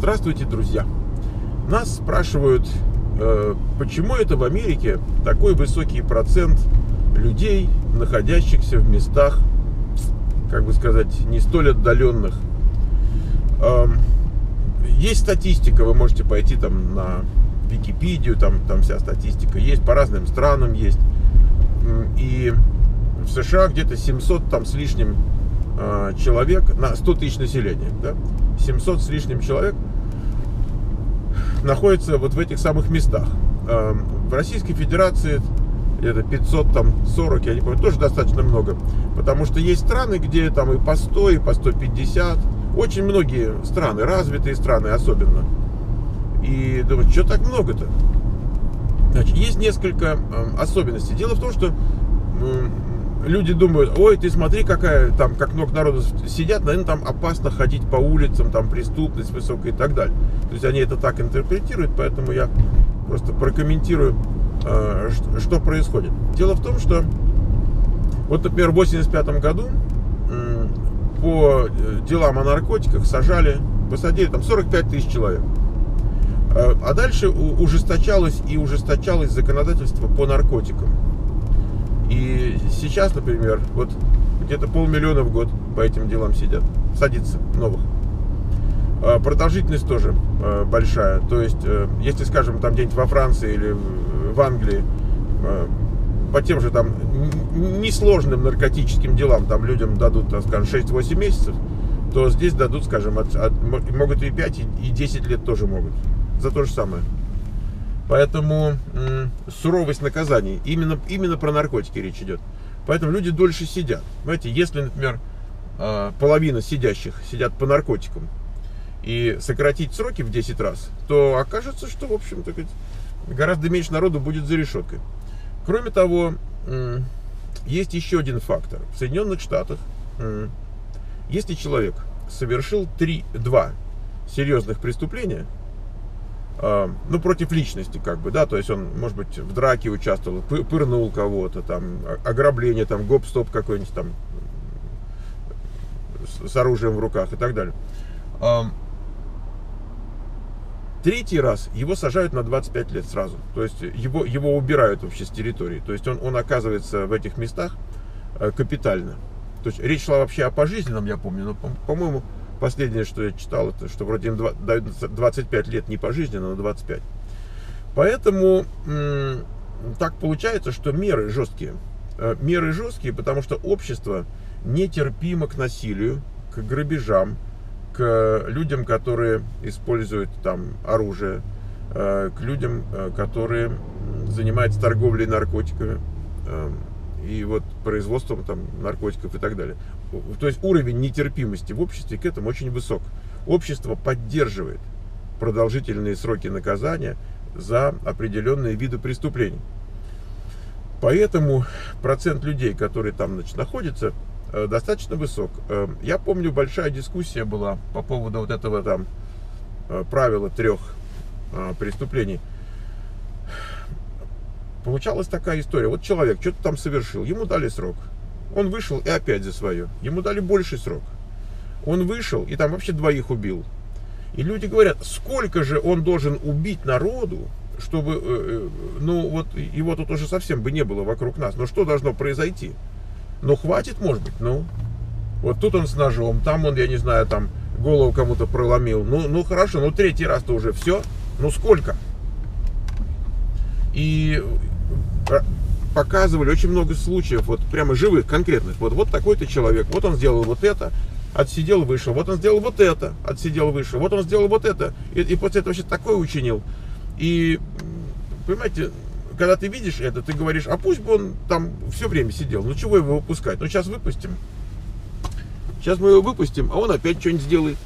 Здравствуйте, друзья! Нас спрашивают, почему это в Америке такой высокий процент людей, находящихся в местах, как бы сказать, не столь отдаленных. Есть статистика, вы можете пойти там на Википедию, там вся статистика есть, по разным странам есть. И в США где-то 700 там с лишним человек на 100 тысяч населения, да? 700 с лишним человек находится вот в этих самых местах. В Российской Федерации это 540, я не помню, тоже достаточно много, потому что есть страны, где там и по 100, и по 150, очень многие страны, развитые страны особенно. И думаю, что так много-то? Значит, есть несколько особенностей. Дело в том, что люди думают, ой, ты смотри, какая там, как много народу сидят, наверное, там опасно ходить по улицам, там преступность высокая и так далее. То есть они это так интерпретируют, поэтому я просто прокомментирую, что происходит. Дело в том, что вот, например, в 1985 году по делам о наркотиках посадили там 45 тысяч человек. А дальше ужесточалось и ужесточалось законодательство по наркотикам. И сейчас, например, вот где-то 500 000 в год по этим делам садится новых. Продолжительность тоже большая. То есть, если, скажем, там где-нибудь во Франции или в Англии, по тем же там несложным наркотическим делам, там людям дадут, там, скажем, 6-8 месяцев, то здесь дадут, скажем, могут и 5, и 10 лет тоже могут. За то же самое. Поэтому суровость наказаний, именно про наркотики речь идет. Поэтому люди дольше сидят. Знаете, если, например, половина сидящих сидят по наркотикам и сократить сроки в 10 раз, то окажется, что, в общем-то, гораздо меньше народу будет за решеткой. Кроме того, есть еще один фактор. В Соединенных Штатах, если человек совершил 2 серьезных преступления, ну, против личности, как бы, да, то есть он, может быть, в драке участвовал, пырнул кого-то, там, ограбление, там, гоп-стоп какой-нибудь, там, с оружием в руках и так далее. 3-й раз его сажают на 25 лет сразу, то есть его убирают вообще с территории, то есть он оказывается в этих местах капитально. То есть речь шла вообще о пожизненном, я помню, но, по-моему, последнее, что я читал, это что вроде им дают 25 лет не пожизненно, но 25. Поэтому так получается, что меры жесткие. Меры жесткие, потому что общество нетерпимо к насилию, к грабежам, к людям, которые используют там оружие, к людям, которые занимаются торговлей наркотиками и вот производством там наркотиков и так далее. То есть уровень нетерпимости в обществе к этому очень высок. Общество поддерживает продолжительные сроки наказания за определенные виды преступлений. Поэтому процент людей, которые там, значит, находятся, достаточно высок. Я помню, большая дискуссия была по поводу вот этого там правила 3 преступлений. Получалась такая история. Вот человек что-то там совершил, ему дали срок. Он вышел и опять за свое. Ему дали больший срок. Он вышел и там вообще 2 убил. И люди говорят, сколько же он должен убить народу, чтобы, ну вот его тут уже совсем бы не было вокруг нас. Но что должно произойти? Ну хватит, может быть, ну. Вот тут он с ножом, там он, я не знаю, там голову кому-то проломил. Ну хорошо, ну 3-й раз-то уже все. Ну сколько? И показывали очень много случаев, вот прямо живых, конкретных. Вот такой-то человек, вот он сделал вот это, отсидел, вышел. Вот он сделал вот это, отсидел, вышел. Вот он сделал вот это. И после этого вообще такое учинил. И, понимаете, когда ты видишь это, ты говоришь, а пусть бы он там все время сидел. Ну чего его выпускать? Ну сейчас выпустим. Сейчас мы его выпустим, а он опять что-нибудь сделает.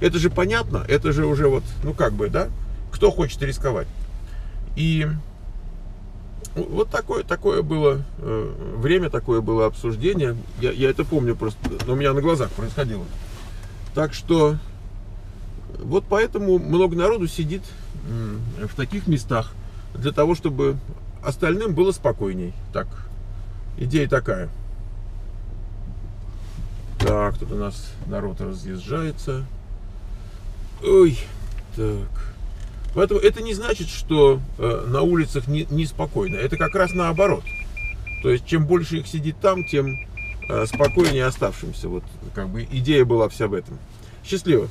Это же понятно, это же уже вот, ну как бы, да? Кто хочет рисковать? И вот такое было время, такое было обсуждение. Я это помню просто, у меня на глазах происходило. Так что вот поэтому много народу сидит в таких местах, для того, чтобы остальным было спокойней. Так, идея такая. Так, тут у нас народ разъезжается. Ой, Так. Поэтому это не значит, что на улицах неспокойно. Это как раз наоборот. То есть, чем больше их сидит там, тем спокойнее оставшимся. Вот как бы идея была вся в этом. Счастливо!